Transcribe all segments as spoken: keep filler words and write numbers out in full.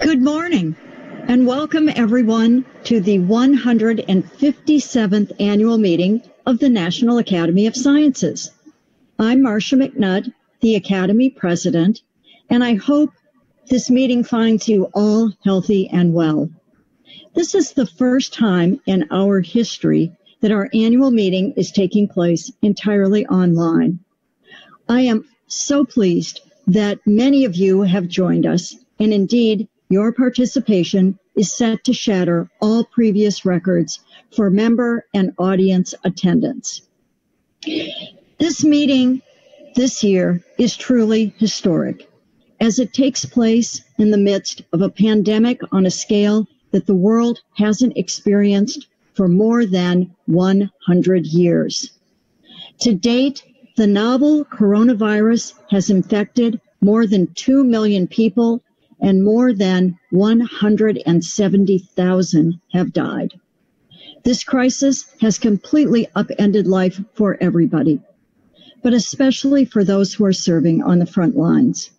Good morning, and welcome everyone to the one hundred fifty-seventh annual meeting of the National Academy of Sciences. I'm Marcia McNutt, the Academy President, and I hope this meeting finds you all healthy and well. This is the first time in our history that our annual meeting is taking place entirely online. I am so pleased that many of you have joined us, and indeed, your participation is set to shatter all previous records for member and audience attendance. This meeting this year is truly historic, as it takes place in the midst of a pandemic on a scale that the world hasn't experienced for more than one hundred years. To date, the novel coronavirus has infected more than two million people, and more than one hundred seventy thousand have died. This crisis has completely upended life for everybody, but especially for those who are serving on the front lines.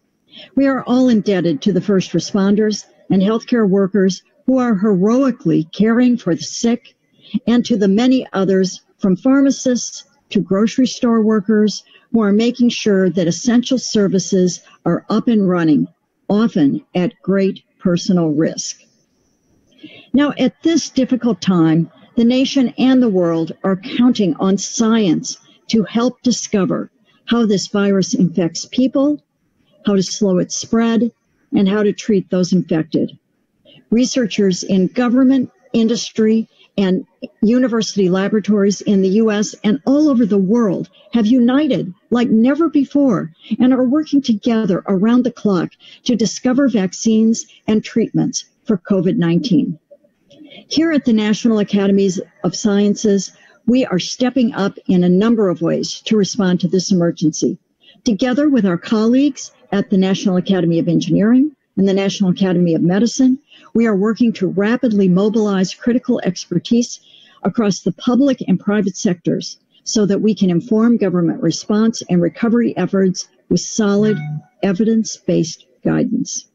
We are all indebted to the first responders and healthcare workers who are heroically caring for the sick, and to the many others, from pharmacists to grocery store workers, who are making sure that essential services are up and running, often at great personal risk. Now, at this difficult time, the nation and the world are counting on science to help discover how this virus infects people, how to slow its spread, and how to treat those infected. Researchers in government, industry, and university laboratories in the U S and all over the world have united like never before and are working together around the clock to discover vaccines and treatments for COVID nineteen. Here at the National Academies of Sciences, we are stepping up in a number of ways to respond to this emergency, together with our colleagues at the National Academy of Engineering and the National Academy of Medicine. We are working to rapidly mobilize critical expertise across the public and private sectors so that we can inform government response and recovery efforts with solid, evidence-based guidance.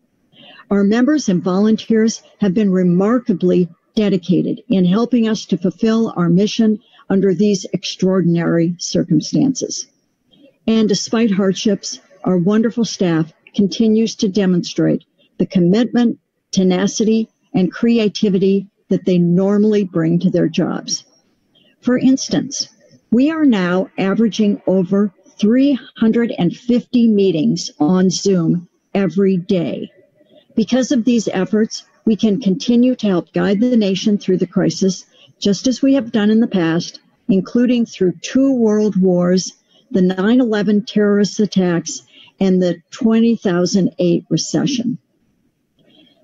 Our members and volunteers have been remarkably dedicated in helping us to fulfill our mission under these extraordinary circumstances. And despite hardships, our wonderful staff continues to demonstrate the commitment, tenacity, and creativity that they normally bring to their jobs. For instance, we are now averaging over three hundred fifty meetings on Zoom every day. Because of these efforts, we can continue to help guide the nation through the crisis, just as we have done in the past, including through two world wars, the nine eleven terrorist attacks, and the two thousand eight recession.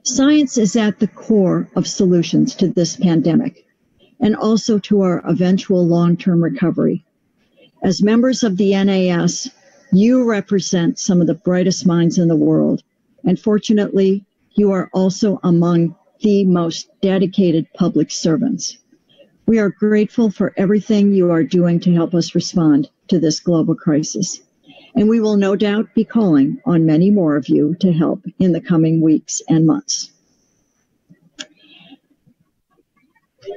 Science is at the core of solutions to this pandemic and also to our eventual long-term recovery. As members of the N A S, you represent some of the brightest minds in the world. And fortunately, you are also among the most dedicated public servants. We are grateful for everything you are doing to help us respond to this global crisis. And we will no doubt be calling on many more of you to help in the coming weeks and months.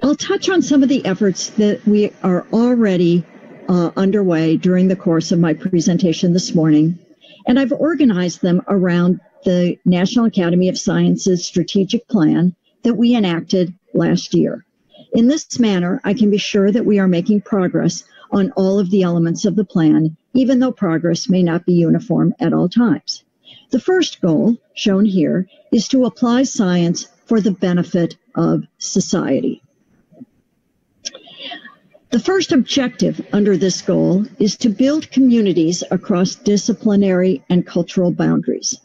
I'll touch on some of the efforts that we are already uh, underway during the course of my presentation this morning, and I've organized them around the National Academy of Sciences strategic plan that we enacted last year. In this manner, I can be sure that we are making progress on all of the elements of the plan, even though progress may not be uniform at all times. The first goal, shown here, is to apply science for the benefit of society. The first objective under this goal is to build communities across disciplinary and cultural boundaries.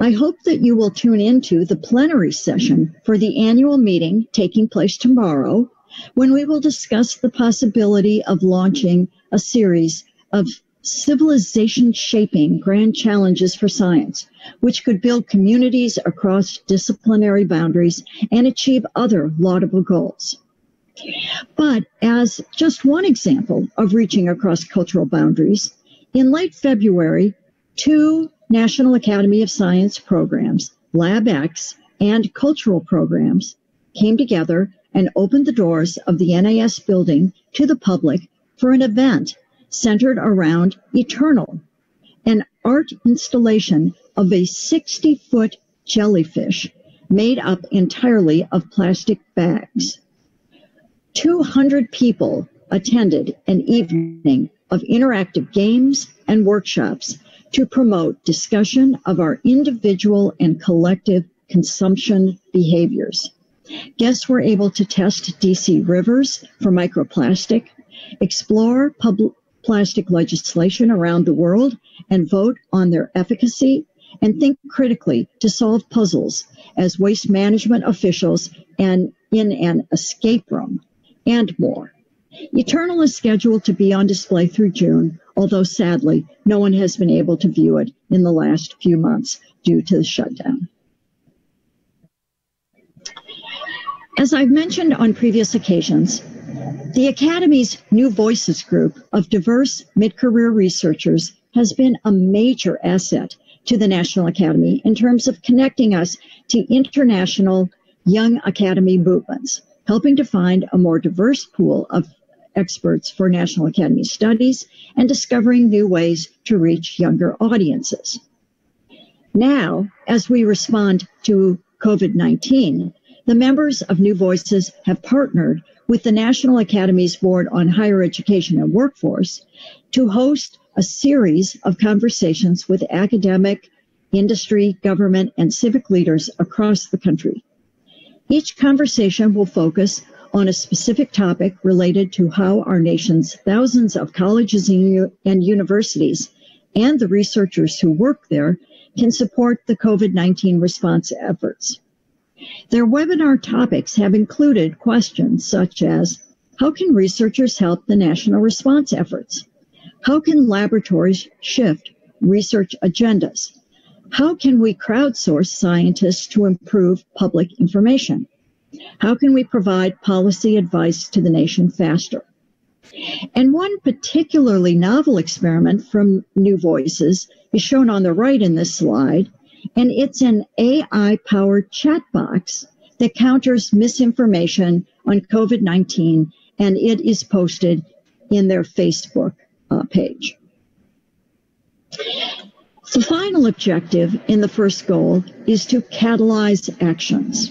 I hope that you will tune into the plenary session for the annual meeting taking place tomorrow, when we will discuss the possibility of launching a series of civilization-shaping grand challenges for science, which could build communities across disciplinary boundaries and achieve other laudable goals. But as just one example of reaching across cultural boundaries, in late February, two National Academy of Science programs, LabX, and cultural programs came together and opened the doors of the N A S building to the public for an event centered around Eternal, an art installation of a sixty-foot jellyfish made up entirely of plastic bags. two hundred people attended an evening of interactive games and workshops to promote discussion of our individual and collective consumption behaviors. Guests were able to test D C rivers for microplastic, explore public plastic legislation around the world, and vote on their efficacy, and think critically to solve puzzles as waste management officials and in an escape room, and more. Eternal is scheduled to be on display through June, although sadly, no one has been able to view it in the last few months due to the shutdown. As I've mentioned on previous occasions, the Academy's New Voices group of diverse mid-career researchers has been a major asset to the National Academy in terms of connecting us to international young academy movements, helping to find a more diverse pool of experts for National Academy studies and discovering new ways to reach younger audiences. Now, as we respond to COVID nineteen, the members of New Voices have partnered with the National Academy's Board on Higher Education and Workforce to host a series of conversations with academic, industry, government, and civic leaders across the country. Each conversation will focus on a specific topic related to how our nation's thousands of colleges and universities and the researchers who work there can support the COVID nineteen response efforts. Their webinar topics have included questions such as, how can researchers help the national response efforts? How can laboratories shift research agendas? How can we crowdsource scientists to improve public information? How can we provide policy advice to the nation faster? And one particularly novel experiment from New Voices is shown on the right in this slide, and it's an A I-powered chat box that counters misinformation on COVID nineteen, and it is posted in their Facebook uh, page. The final objective in the first goal is to catalyze actions.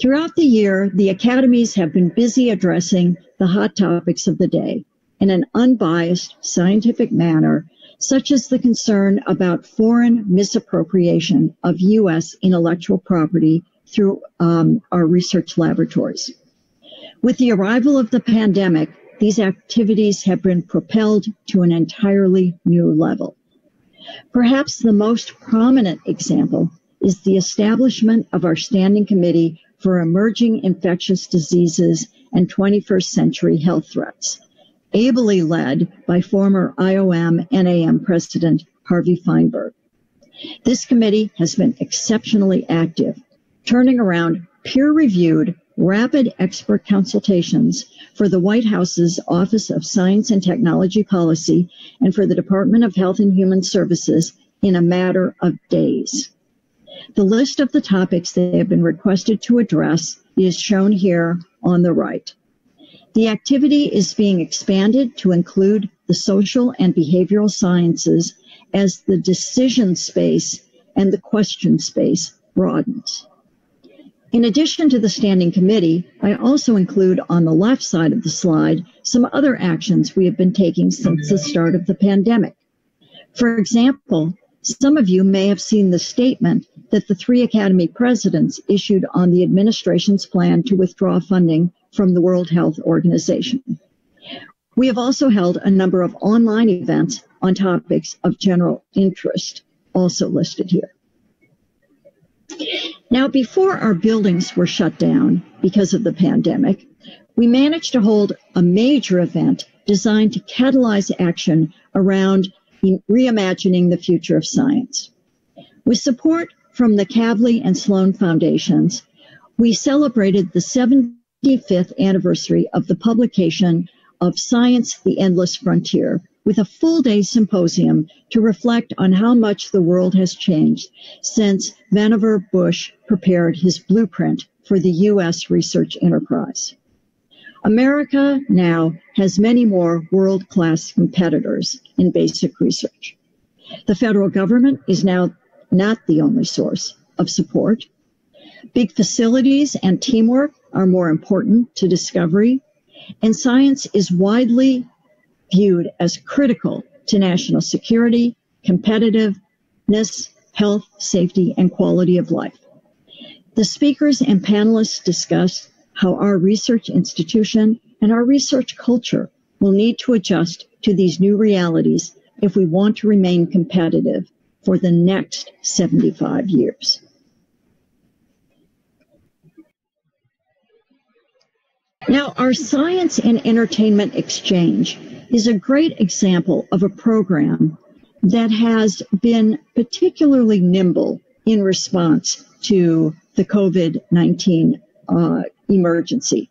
Throughout the year, the academies have been busy addressing the hot topics of the day in an unbiased scientific manner, such as the concern about foreign misappropriation of U S intellectual property through um, our research laboratories. With the arrival of the pandemic, these activities have been propelled to an entirely new level. Perhaps the most prominent example is the establishment of our Standing Committee for Emerging Infectious Diseases and twenty-first Century Health Threats, ably led by former I O M N A M President Harvey Feinberg. This committee has been exceptionally active, turning around peer-reviewed, rapid expert consultations for the White House's Office of Science and Technology Policy and for the Department of Health and Human Services in a matter of days. The list of the topics they have been requested to address is shown here on the right. The activity is being expanded to include the social and behavioral sciences as the decision space and the question space broadens. In addition to the Standing Committee, I also include on the left side of the slide some other actions we have been taking since the start of the pandemic. For example, some of you may have seen the statement that the three Academy presidents issued on the administration's plan to withdraw funding from the World Health Organization. We have also held a number of online events on topics of general interest, also listed here. Now, before our buildings were shut down because of the pandemic, we managed to hold a major event designed to catalyze action around reimagining the future of science. With support from the Kavli and Sloan Foundations, we celebrated the seventy-fifth anniversary of the publication of Science, The Endless Frontier with a full day symposium to reflect on how much the world has changed since Vannevar Bush prepared his blueprint for the U S research enterprise. America now has many more world-class competitors in basic research. The federal government is now not the only source of support. Big facilities and teamwork are more important to discovery, and science is widely viewed as critical to national security, competitiveness, health, safety, and quality of life. The speakers and panelists discussed how our research institution and our research culture will need to adjust to these new realities if we want to remain competitive for the next seventy-five years. Now, our Science and Entertainment Exchange is a great example of a program that has been particularly nimble in response to the COVID nineteen uh, emergency.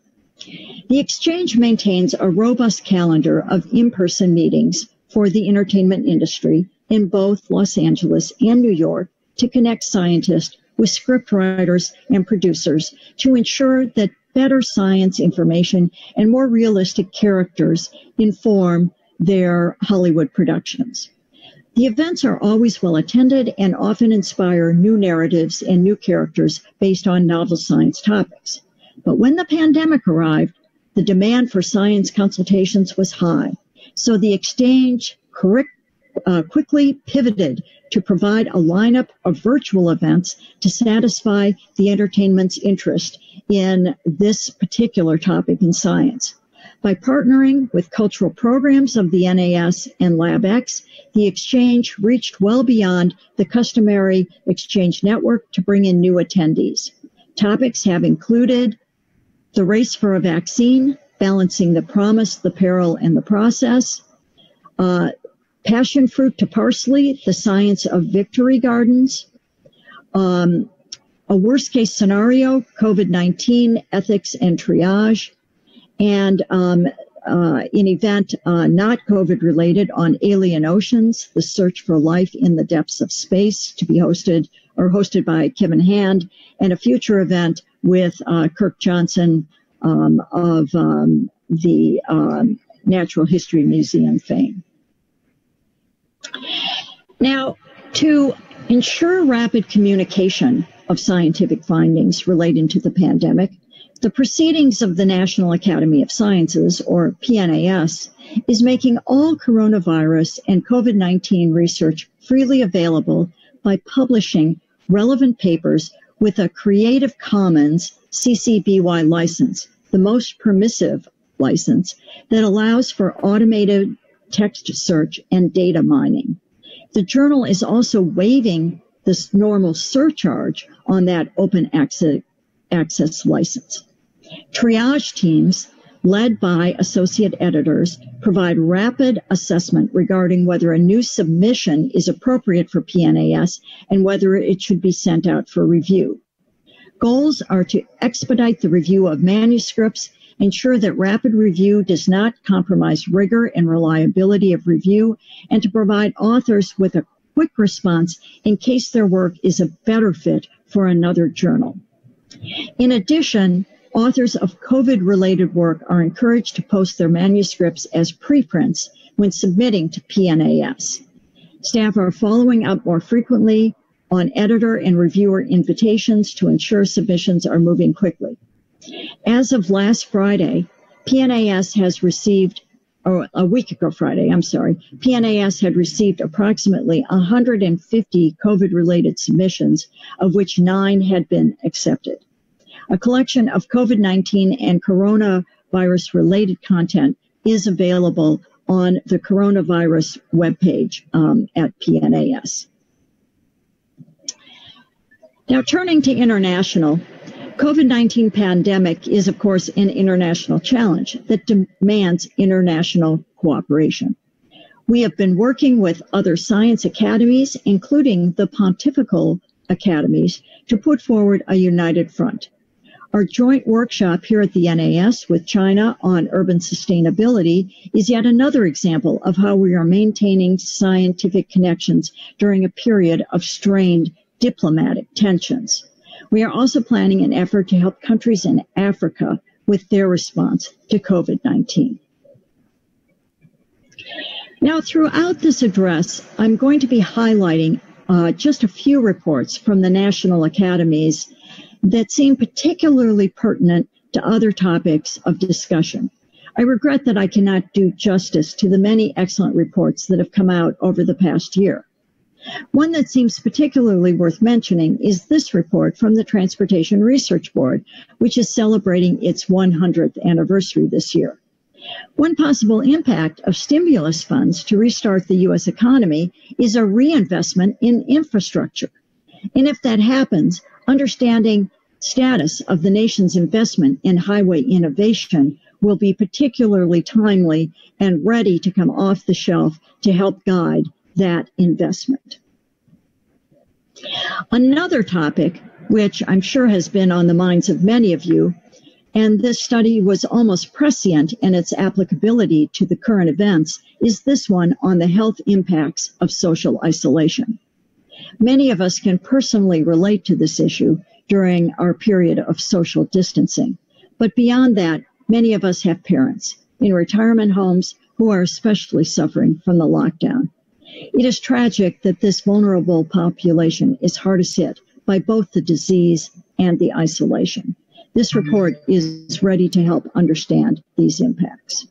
The exchange maintains a robust calendar of in-person meetings for the entertainment industry in both Los Angeles and New York to connect scientists with scriptwriters and producers to ensure that better science information and more realistic characters inform their Hollywood productions. The events are always well attended and often inspire new narratives and new characters based on novel science topics. But when the pandemic arrived, the demand for science consultations was high. So the exchange correct, uh, quickly pivoted to provide a lineup of virtual events to satisfy the entertainment's interest in this particular topic in science. By partnering with cultural programs of the N A S and LabX, the exchange reached well beyond the customary exchange network to bring in new attendees. Topics have included the race for a vaccine, balancing the promise, the peril, and the process, uh, passion fruit to parsley, the science of victory gardens, um, a worst-case scenario, COVID nineteen, ethics and triage, and um, uh, an event uh, not COVID-related on alien oceans, the search for life in the depths of space, to be hosted or hosted by Kevin Hand, and a future event with uh, Kirk Johnson um, of um, the um, Natural History Museum fame. Now, to ensure rapid communication of scientific findings relating to the pandemic, the Proceedings of the National Academy of Sciences, or P N A S, is making all coronavirus and COVID nineteen research freely available by publishing relevant papers with a Creative Commons C C B Y license, the most permissive license that allows for automated text search and data mining. The journal is also waiving this normal surcharge on that open access, access license. Triage teams, led by associate editors, provide rapid assessment regarding whether a new submission is appropriate for P N A S and whether it should be sent out for review. Goals are to expedite the review of manuscripts, ensure that rapid review does not compromise rigor and reliability of review, and to provide authors with a quick response in case their work is a better fit for another journal. In addition, authors of COVID-related work are encouraged to post their manuscripts as preprints when submitting to P N A S. Staff are following up more frequently on editor and reviewer invitations to ensure submissions are moving quickly. As of last Friday, P N A S has received, or a week ago Friday, I'm sorry, P N A S had received approximately one hundred fifty COVID-related submissions, of which nine had been accepted. A collection of COVID nineteen and coronavirus-related content is available on the coronavirus webpage um, at P N A S. Now, turning to international, COVID nineteen pandemic is, of course, an international challenge that demands international cooperation. We have been working with other science academies, including the Pontifical Academies, to put forward a united front. Our joint workshop here at the N A S with China on urban sustainability is yet another example of how we are maintaining scientific connections during a period of strained diplomatic tensions. We are also planning an effort to help countries in Africa with their response to COVID nineteen. Now, throughout this address, I'm going to be highlighting uh, just a few reports from the National Academies that seem particularly pertinent to other topics of discussion. I regret that I cannot do justice to the many excellent reports that have come out over the past year. One that seems particularly worth mentioning is this report from the Transportation Research Board, which is celebrating its one hundredth anniversary this year. One possible impact of stimulus funds to restart the U S economy is a reinvestment in infrastructure. And if that happens, understanding status of the nation's investment in highway innovation will be particularly timely and ready to come off the shelf to help guide that investment. Another topic, which I'm sure has been on the minds of many of you, and this study was almost prescient in its applicability to the current events, is this one on the health impacts of social isolation. Many of us can personally relate to this issue during our period of social distancing. But beyond that, many of us have parents in retirement homes who are especially suffering from the lockdown. It is tragic that this vulnerable population is hardest hit by both the disease and the isolation. This report is ready to help understand these impacts.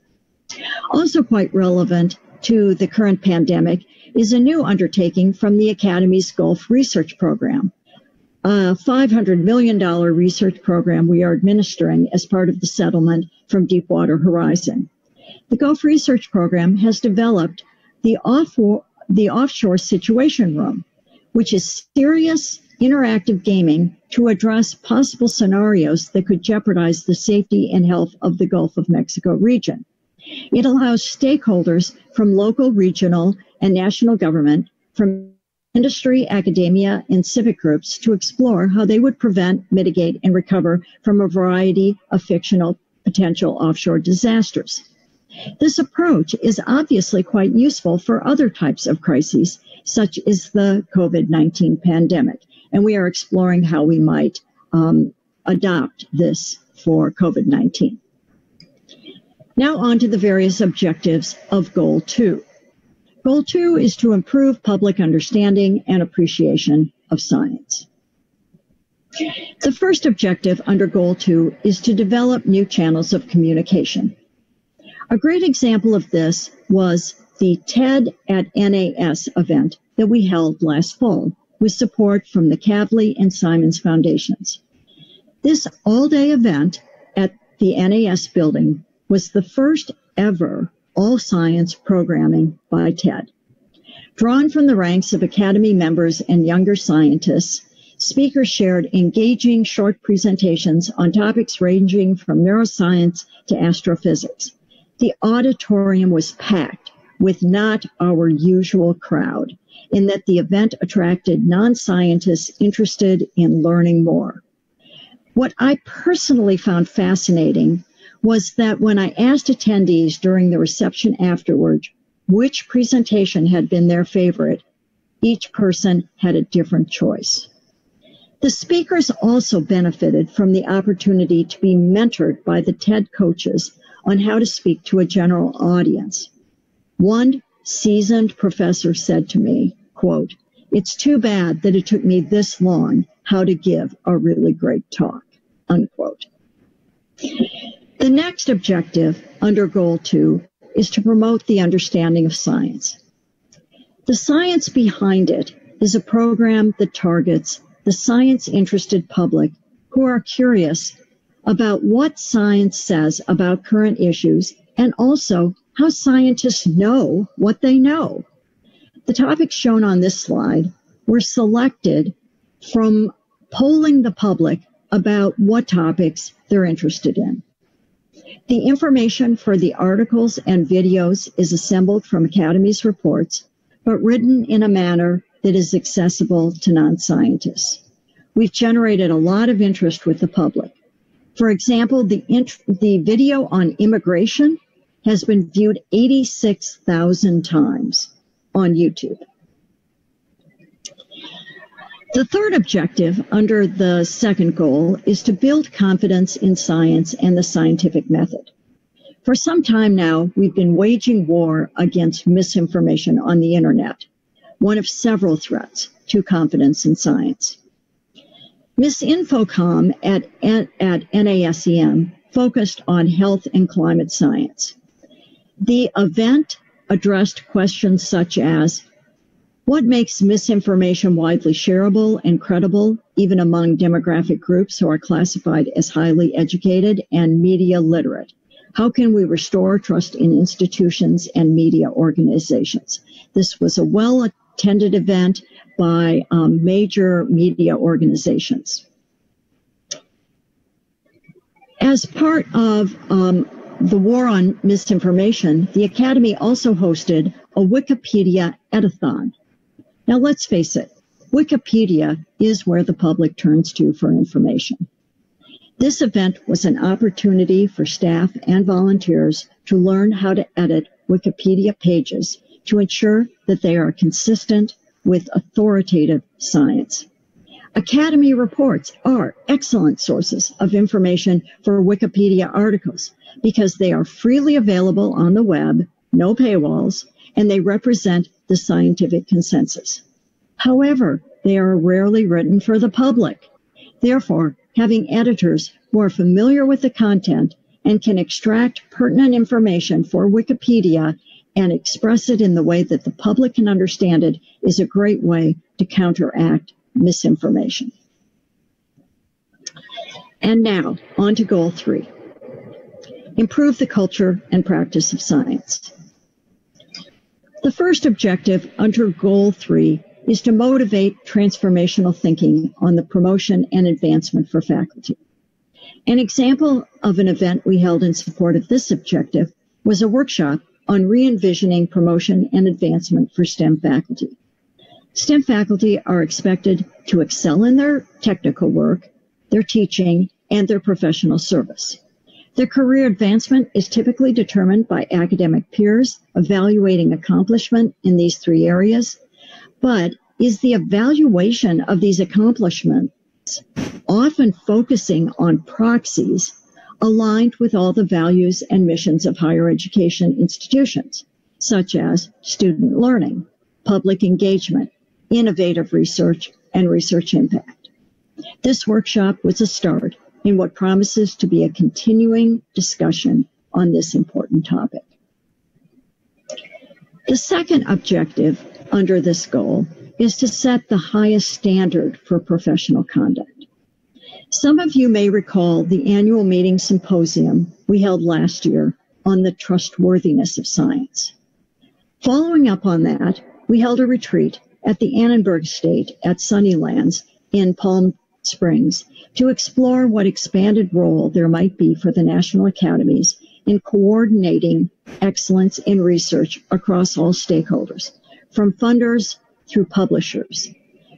Also quite relevant to the current pandemic is a new undertaking from the Academy's Gulf Research Program, a five hundred million dollars research program we are administering as part of the settlement from Deepwater Horizon. The Gulf Research Program has developed the, off the Offshore Situation Room, which is serious interactive gaming to address possible scenarios that could jeopardize the safety and health of the Gulf of Mexico region. It allows stakeholders from local, regional, and national government, from industry, academia, and civic groups to explore how they would prevent, mitigate, and recover from a variety of fictional potential offshore disasters. This approach is obviously quite useful for other types of crises, such as the COVID nineteen pandemic, and we are exploring how we might um, adopt this for COVID nineteen. Now on to the various objectives of Goal two. Goal two is to improve public understanding and appreciation of science. The first objective under Goal two is to develop new channels of communication. A great example of this was the TED at N A S event that we held last fall with support from the Kavli and Simons Foundations. This all-day event at the N A S building was the first ever all-science programming by TED. Drawn from the ranks of Academy members and younger scientists, speakers shared engaging short presentations on topics ranging from neuroscience to astrophysics. The auditorium was packed with not our usual crowd, in that the event attracted non-scientists interested in learning more. What I personally found fascinating was that when I asked attendees during the reception afterward which presentation had been their favorite, each person had a different choice. The speakers also benefited from the opportunity to be mentored by the TED coaches on how to speak to a general audience. One seasoned professor said to me, quote, "It's too bad that it took me this long how to give a really great talk," unquote. The next objective under Goal two is to promote the understanding of science. The Science Behind It is a program that targets the science-interested public who are curious about what science says about current issues and also how scientists know what they know. The topics shown on this slide were selected from polling the public about what topics they're interested in. The information for the articles and videos is assembled from Academy's reports, but written in a manner that is accessible to non-scientists. We've generated a lot of interest with the public. For example, the, int the video on immigration has been viewed eighty-six thousand times on YouTube. The third objective under the second goal is to build confidence in science and the scientific method. For some time now, we've been waging war against misinformation on the internet, one of several threats to confidence in science. Misinfocom at, at NASEM focused on health and climate science. The event addressed questions such as, what makes misinformation widely shareable and credible, even among demographic groups who are classified as highly educated and media literate? How can we restore trust in institutions and media organizations? This was a well-attended event by um, major media organizations. As part of um, the war on misinformation, the Academy also hosted a Wikipedia Editathon. Now, let's face it, Wikipedia is where the public turns to for information. This event was an opportunity for staff and volunteers to learn how to edit Wikipedia pages to ensure that they are consistent with authoritative science. Academy reports are excellent sources of information for Wikipedia articles because they are freely available on the web, no paywalls, and they represent the scientific consensus. However, they are rarely written for the public. Therefore, having editors who are familiar with the content and can extract pertinent information for Wikipedia and express it in the way that the public can understand it is a great way to counteract misinformation. And now, on to goal three. Improve the culture and practice of science. The first objective under goal three is to motivate transformational thinking on the promotion and advancement for faculty. An example of an event we held in support of this objective was a workshop on re-envisioning promotion and advancement for STEM faculty. STEM faculty are expected to excel in their technical work, their teaching, and their professional service. Their career advancement is typically determined by academic peers evaluating accomplishment in these three areas, but is the evaluation of these accomplishments often focusing on proxies aligned with all the values and missions of higher education institutions, such as student learning, public engagement, innovative research, and research impact. This workshop was a start in what promises to be a continuing discussion on this important topic. The second objective under this goal is to set the highest standard for professional conduct. Some of you may recall the annual meeting symposium we held last year on the trustworthiness of science. Following up on that, we held a retreat at the Annenberg Estate at Sunnylands in Palm Springs to explore what expanded role there might be for the National Academies in coordinating excellence in research across all stakeholders, from funders through publishers.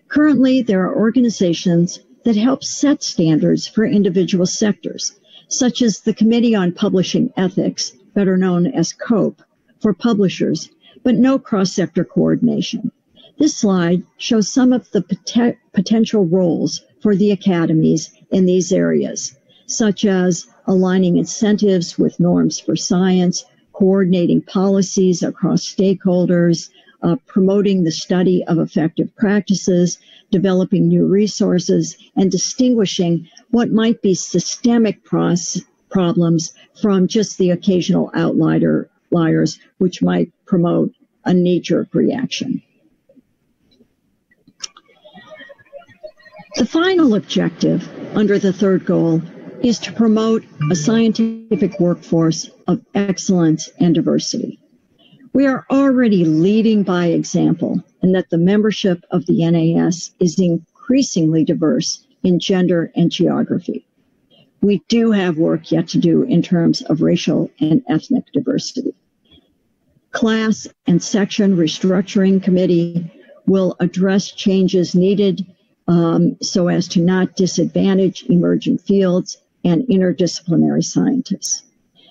Currently, there are organizations that help set standards for individual sectors, such as the Committee on Publishing Ethics, better known as COPE, for publishers, but no cross-sector coordination. This slide shows some of the pot- potential roles for the academies in these areas, such as aligning incentives with norms for science, coordinating policies across stakeholders, Uh, promoting the study of effective practices, developing new resources, and distinguishing what might be systemic problems from just the occasional outlier liars, which might promote a knee-jerk reaction. The final objective under the third goal is to promote a scientific workforce of excellence and diversity. We are already leading by example in that the membership of the N A S is increasingly diverse in gender and geography. We do have work yet to do in terms of racial and ethnic diversity. Class and section restructuring committee will address changes needed um, so as to not disadvantage emergent fields and interdisciplinary scientists.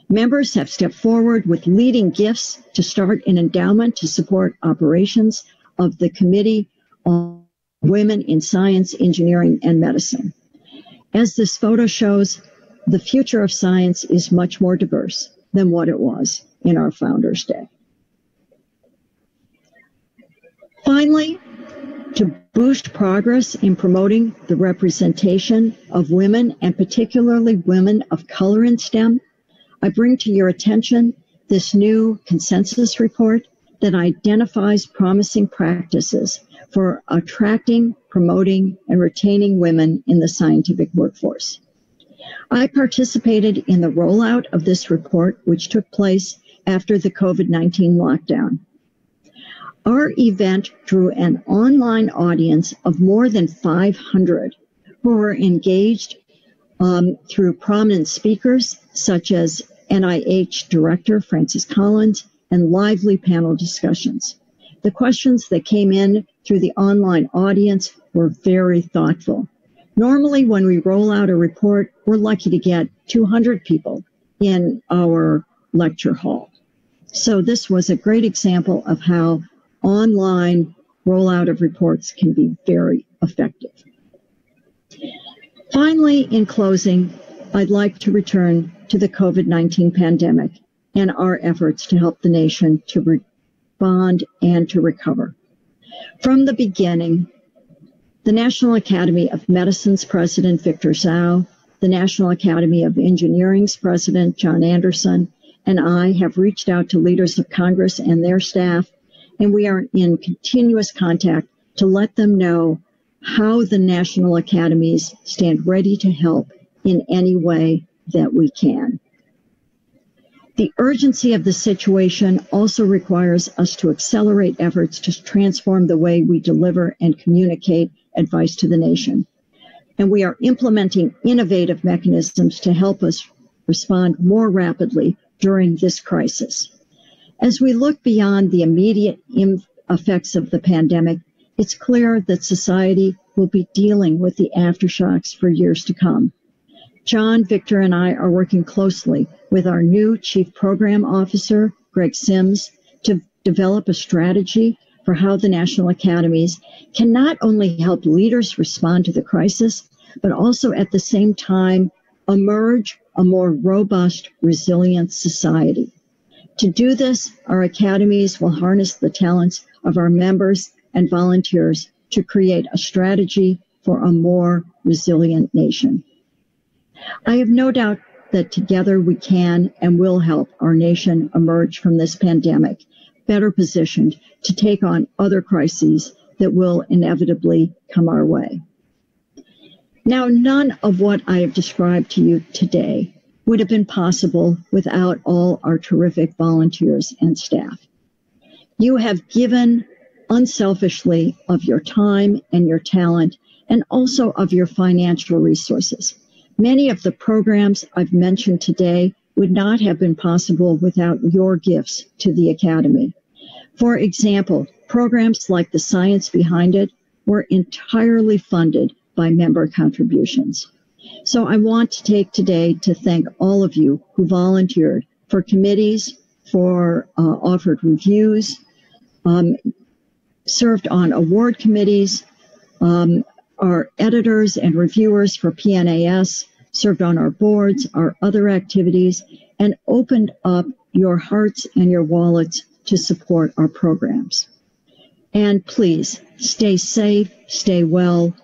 Members have stepped forward with leading gifts to start an endowment to support operations of the Committee on Women in Science, Engineering, and Medicine. As this photo shows, the future of science is much more diverse than what it was in our Founders' Day. Finally, to boost progress in promoting the representation of women, and particularly women of color in STEM, I bring to your attention this new consensus report that identifies promising practices for attracting, promoting, and retaining women in the scientific workforce. I participated in the rollout of this report, which took place after the COVID nineteen lockdown. Our event drew an online audience of more than five hundred who were engaged um, through prominent speakers such as N I H Director Francis Collins and lively panel discussions. The questions that came in through the online audience were very thoughtful. Normally, when we roll out a report, we're lucky to get two hundred people in our lecture hall. So this was a great example of how online rollout of reports can be very effective. Finally, in closing, I'd like to return to the COVID nineteen pandemic and our efforts to help the nation to respond and to recover. From the beginning, the National Academy of Medicine's President Victor Zhao, the National Academy of Engineering's President John Anderson, and I have reached out to leaders of Congress and their staff, and we are in continuous contact to let them know how the national academies stand ready to help in any way that we can. The urgency of the situation also requires us to accelerate efforts to transform the way we deliver and communicate advice to the nation. And we are implementing innovative mechanisms to help us respond more rapidly during this crisis. As we look beyond the immediate effects of the pandemic, it's clear that society will be dealing with the aftershocks for years to come. John, Victor, and I are working closely with our new Chief Program Officer, Greg Sims, to develop a strategy for how the national academies can not only help leaders respond to the crisis, but also at the same time emerge a more robust, resilient society. To do this, our academies will harness the talents of our members and volunteers to create a strategy for a more resilient nation. I have no doubt that together we can and will help our nation emerge from this pandemic better positioned to take on other crises that will inevitably come our way. Now, none of what I have described to you today would have been possible without all our terrific volunteers and staff. You have given unselfishly of your time and your talent, and also of your financial resources. Many of the programs I've mentioned today would not have been possible without your gifts to the Academy. For example, programs like The Science Behind It were entirely funded by member contributions. So I want to take today to thank all of you who volunteered for committees, for uh, offered reviews, um, served on award committees, um, our editors and reviewers for P N A S, served on our boards, our other activities, and opened up your hearts and your wallets to support our programs. And please stay safe, stay well.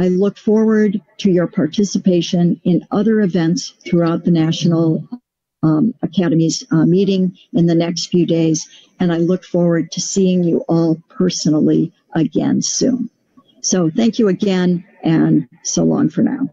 I look forward to your participation in other events throughout the National um, Academy's uh, meeting in the next few days, and I look forward to seeing you all personally again soon. So thank you again, and so long for now.